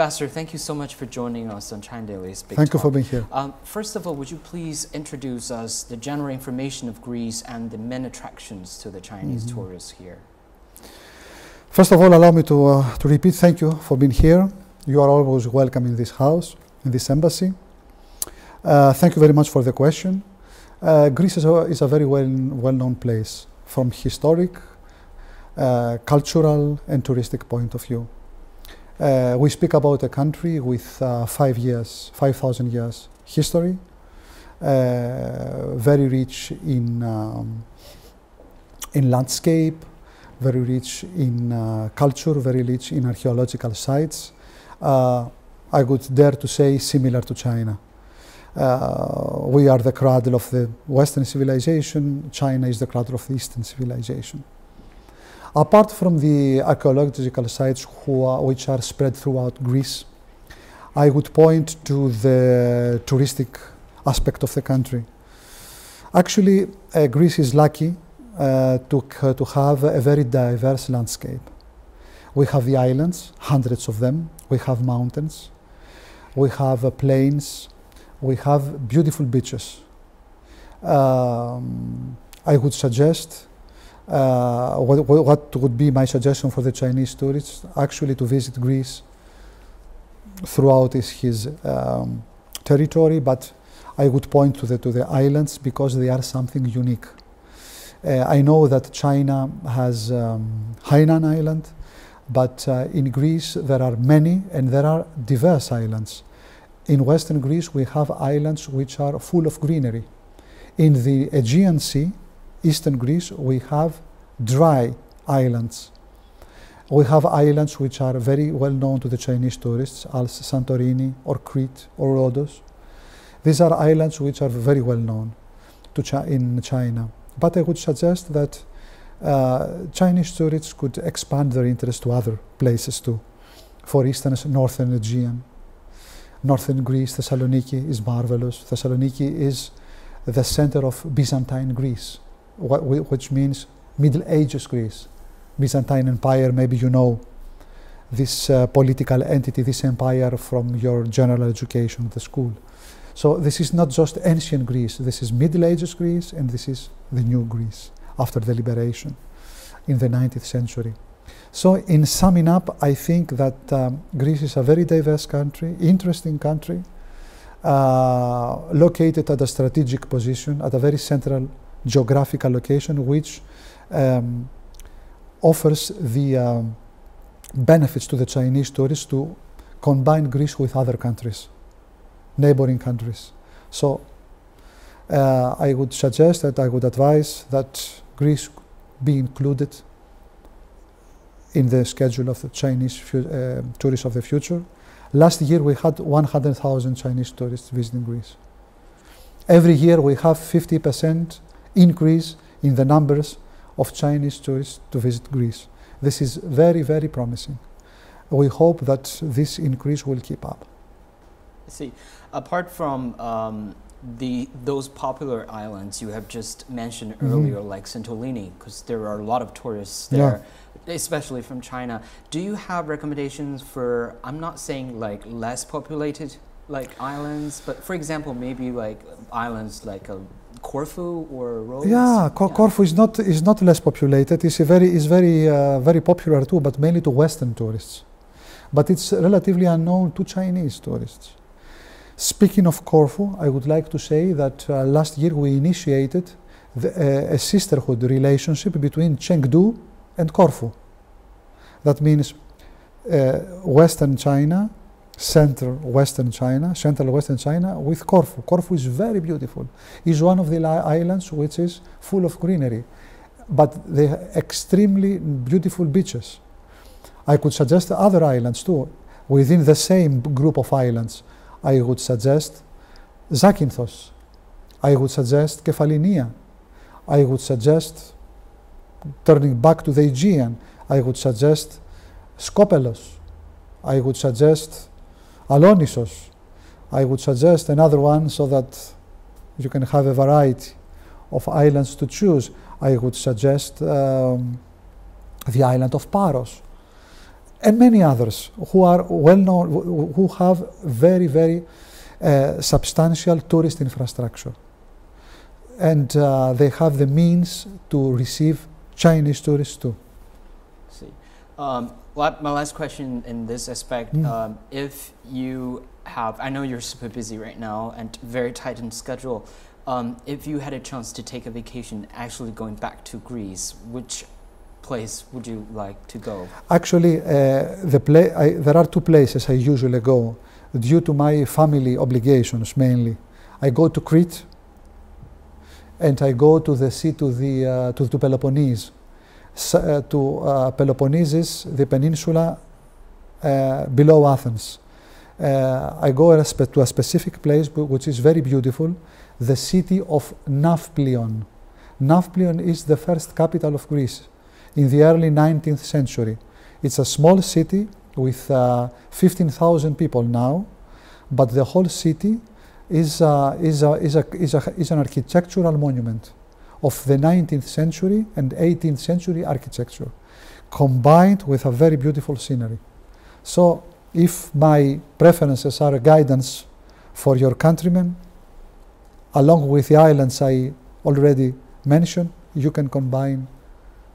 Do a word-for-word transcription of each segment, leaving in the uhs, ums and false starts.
Ambassador, thank you so much for joining us on China Daily's Big Thank Talk. You for being here. Um, first of all, would you please introduce us the general information of Greece and the main attractions to the Chinese mm-hmm. tourists here? First of all, allow me to, uh, to repeat thank you for being here. You are always welcome in this house, in this embassy. Uh, thank you very much for the question. Uh, Greece is a, is a very well, well-known place from historic, uh, cultural and touristic point of view. Uh, we speak about a country with uh, five years, five thousand years history, uh, very rich in, um, in landscape, very rich in uh, culture, very rich in archaeological sites. Uh, I would dare to say similar to China. Uh, we are the cradle of the Western civilization, China is the cradle of the Eastern civilization. Apart from the archaeological sites who are, which are spread throughout Greece, I would point to the touristic aspect of the country. Actually, uh, Greece is lucky uh, to, uh, to have a very diverse landscape. We have the islands, hundreds of them. We have mountains. We have uh, plains. We have beautiful beaches. Um, I would suggest Uh, what, what would be my suggestion for the Chinese tourists, actually to visit Greece throughout is his um, territory, but I would point to the, to the islands because they are something unique. Uh, I know that China has um, Hainan Island, but uh, in Greece there are many and there are diverse islands. In Western Greece we have islands which are full of greenery. In the Aegean Sea, Eastern Greece, we have dry islands. We have islands which are very well known to the Chinese tourists, as Santorini or Crete or Rhodos. These are islands which are very well known to Chi in China. But I would suggest that uh, Chinese tourists could expand their interest to other places too. For instance, Northern Aegean. Northern Greece, Thessaloniki is marvelous. Thessaloniki is the center of Byzantine Greece, which means Middle Ages Greece. Byzantine Empire, maybe you know this uh, political entity, this empire from your general education at the school. So this is not just ancient Greece, this is Middle Ages Greece and this is the new Greece after the liberation in the nineteenth century. So in summing up, I think that um, Greece is a very diverse country, interesting country, uh, located at a strategic position, at a very central geographical location, which um, offers the um, benefits to the Chinese tourists to combine Greece with other countries, neighboring countries. So uh, I would suggest that I would advise that Greece be included in the schedule of the Chinese uh, tourists of the future. Last year we had one hundred thousand Chinese tourists visiting Greece. Every year we have fifty percent increase in the numbers of Chinese tourists to visit Greece. This is very, very promising. We hope that this increase will keep up. I see. Apart from um, the, those popular islands you have just mentioned earlier, mm-hmm. like Santorini, because there are a lot of tourists there, yeah. especially from China, do you have recommendations for, I'm not saying like less populated like islands, but for example, maybe like islands like a Corfu or Rhodes? Yeah, Cor yeah. Corfu is not is not less populated. It's a very is very uh, very popular too, but mainly to Western tourists. But it's relatively unknown to Chinese tourists. Speaking of Corfu, I would like to say that uh, last year we initiated the, uh, a sisterhood relationship between Chengdu and Corfu. That means uh, Western China, Central Western China, Central Western China with Corfu. Corfu is very beautiful. It's one of the islands which is full of greenery, but they have extremely beautiful beaches. I could suggest other islands too. Within the same group of islands, I would suggest Zakynthos. I would suggest Kefalonia. I would suggest, turning back to the Aegean, I would suggest Skopelos. I would suggest Alonisos. I would suggest another one so that you can have a variety of islands to choose. I would suggest um, the island of Paros. and many others who are well known, who have very, very uh, substantial tourist infrastructure. And uh, they have the means to receive Chinese tourists too. See, um, my last question in this aspect, mm. um, if you have, I know you're super busy right now and very tight in schedule. Um, if you had a chance to take a vacation, actually going back to Greece, which place would you like to go? Actually, uh, the pla I, there are two places I usually go due to my family obligations mainly. I go to Crete and I go to the sea, to the uh, to, to Peloponnese, S uh, to uh, Peloponnesus, the peninsula uh, below Athens. Uh, I go a to a specific place which is very beautiful, the city of Nafplion. Nafplion is the first capital of Greece in the early nineteenth century. It's a small city with uh, fifteen thousand people now, but the whole city is, uh, is, a, is, a, is, a, is an architectural monument of the nineteenth century and eighteenth century architecture, combined with a very beautiful scenery. So if my preferences are a guidance for your countrymen, along with the islands I already mentioned, you can combine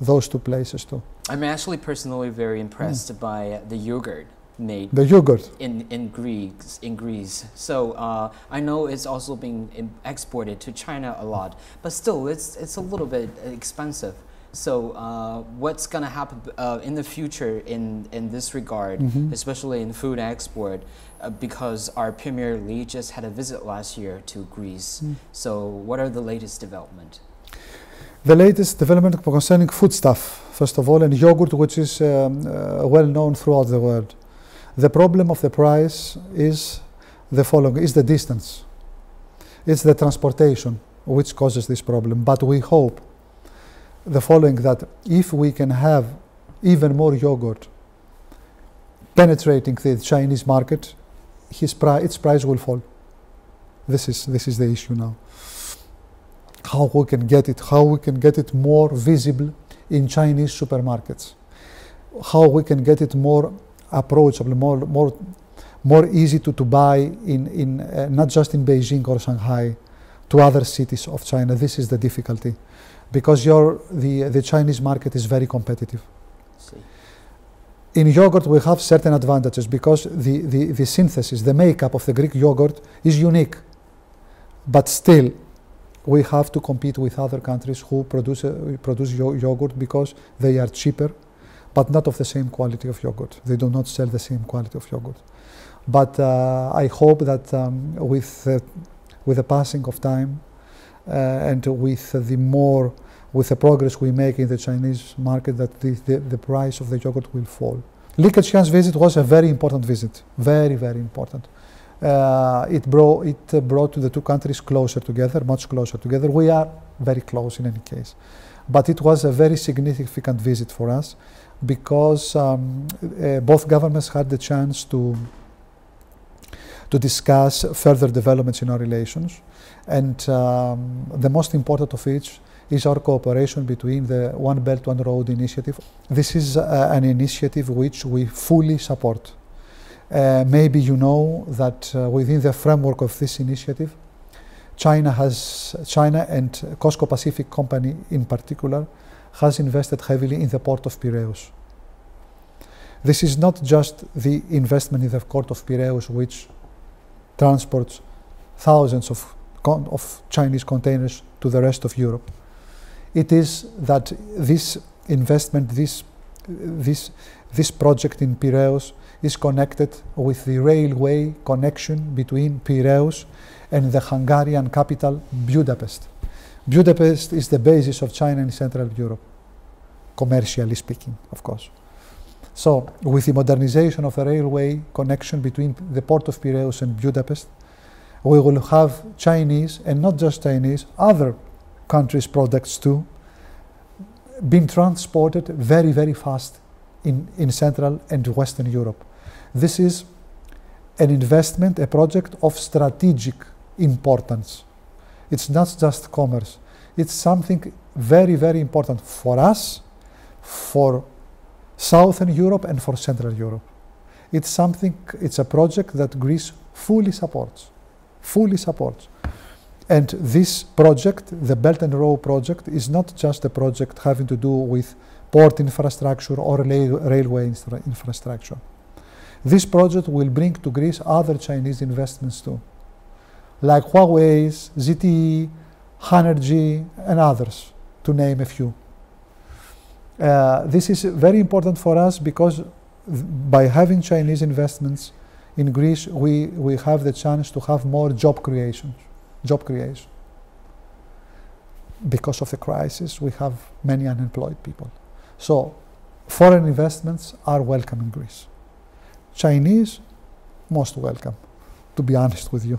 those two places too. I'm actually personally very impressed mm. by the yogurt made the yogurt in in Greece in Greece. So uh, I know it's also being exported to China a lot, but still it's it's a little bit expensive. So uh, what's going to happen uh, in the future in in this regard, mm-hmm. especially in food export, uh, because our Premier League just had a visit last year to Greece. Mm. So what are the latest development? The latest development concerning foodstuff, first of all, and yogurt, which is um, uh, well known throughout the world. The problem of the price is the following: is the distance, it's the transportation which causes this problem. But we hope the following, that if we can have even more yogurt penetrating the Chinese market, his pri its price will fall. This is this is the issue now. How we can get it, how we can get it more visible in Chinese supermarkets, how we can get it more approachable, more more more easy to, to buy in in uh, not just in Beijing or Shanghai, to other cities of China. This is the difficulty, because your the the Chinese market is very competitive. See. In yogurt we have certain advantages, because the, the the synthesis, the makeup of the Greek yogurt is unique, but still we have to compete with other countries who produce uh, produce yo yogurt, because they are cheaper, but not of the same quality of yogurt. They do not sell the same quality of yogurt. But uh, I hope that um, with uh, with the passing of time uh, and with the more with the progress we make in the Chinese market, that the, the, the price of the yogurt will fall. Li Keqiang's visit was a very important visit, very very important. Uh, it brought it uh, brought the two countries closer together, much closer together. We are very close in any case, but it was a very significant visit for us, because um, uh, both governments had the chance to to discuss further developments in our relations, and um, the most important of which is our cooperation between the One Belt, One Road initiative. This is uh, an initiative which we fully support. Uh, maybe you know that uh, within the framework of this initiative, China has China and Cosco Pacific company in particular has invested heavily in the port of Piraeus. This is not just the investment in the port of Piraeus, which transports thousands of con of Chinese containers to the rest of Europe. It is that this investment, this this this project in Piraeus, is connected with the railway connection between Piraeus and the Hungarian capital, Budapest. Budapest is the basis of China in Central Europe, commercially speaking, of course. So, with the modernization of the railway connection between the port of Piraeus and Budapest, we will have Chinese, and not just Chinese, other countries' products too, being transported very, very fast in, in Central and Western Europe. This is an investment, a project of strategic importance. It's not just commerce. It's something very, very important for us, for Southern Europe and for Central Europe. It's something, it's a project that Greece fully supports, fully supports. And this project, the Belt and Road project, is not just a project having to do with port infrastructure or railway infra infrastructure. This project will bring to Greece other Chinese investments too, like Huawei's, Z T E, Hanergy, and others, to name a few. Uh, this is very important for us because by having Chinese investments in Greece, we, we have the chance to have more job creation. Job creation. Because of the crisis, we have many unemployed people. So foreign investments are welcome in Greece. Chinese, most welcome, to be honest with you.